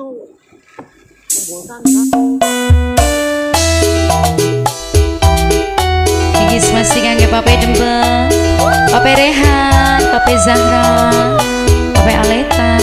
itu menimbulkan gigis masih kangge Pape Dembel, Pape Rehan, Pape Zahra, Pape Aleta.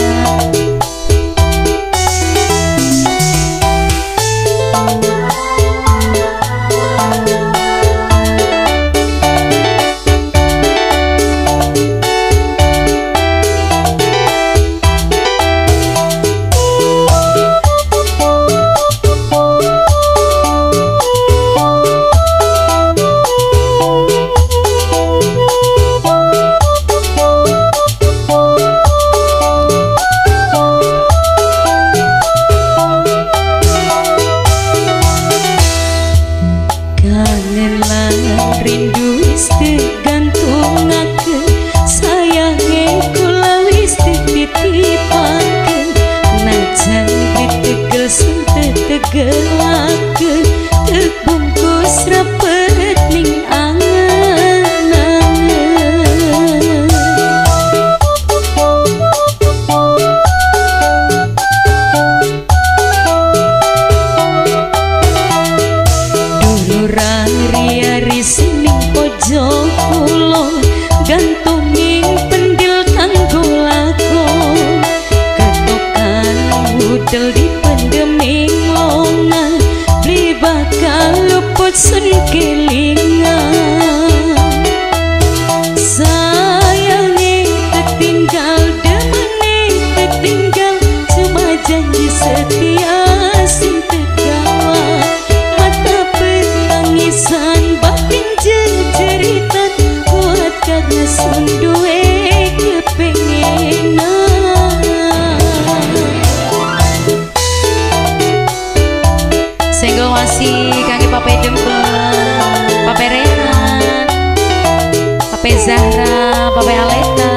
Zahra, Pape Aleta,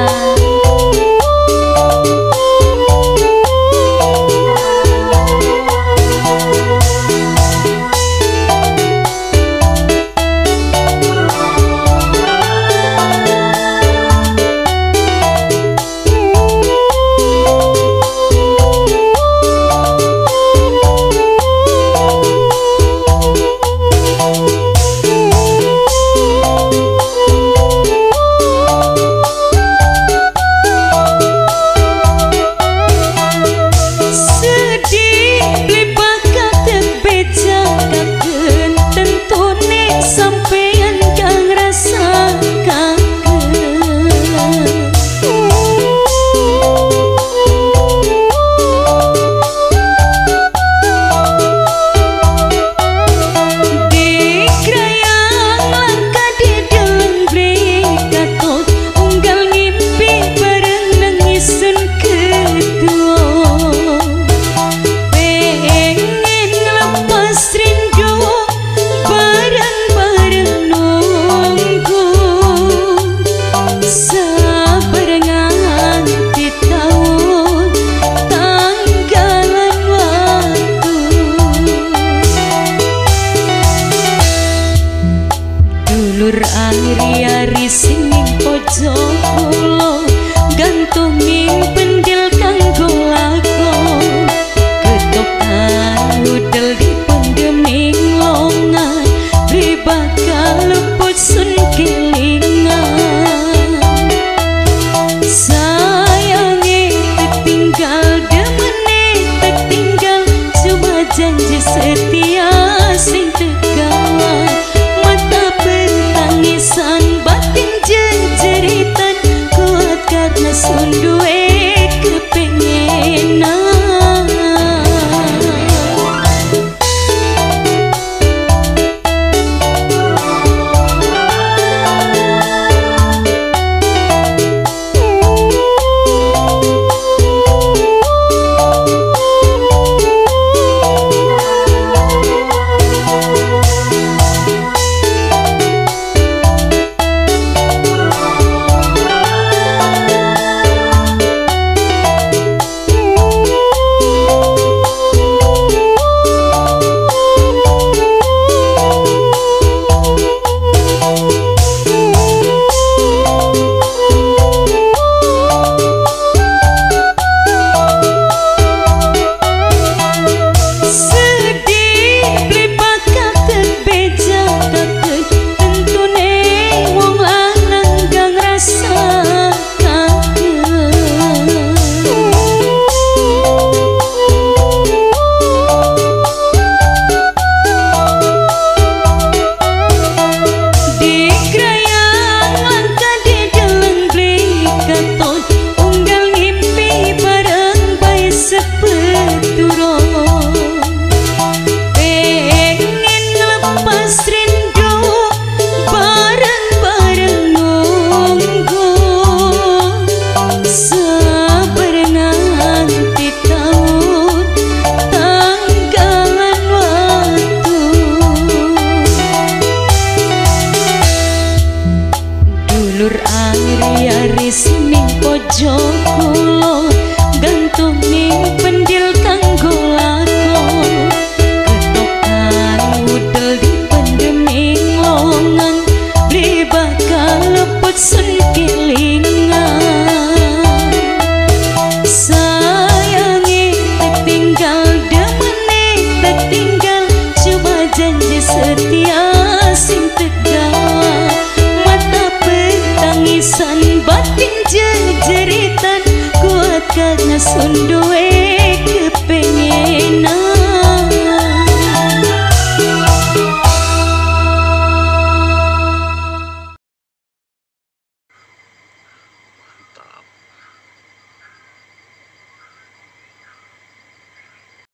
Sundu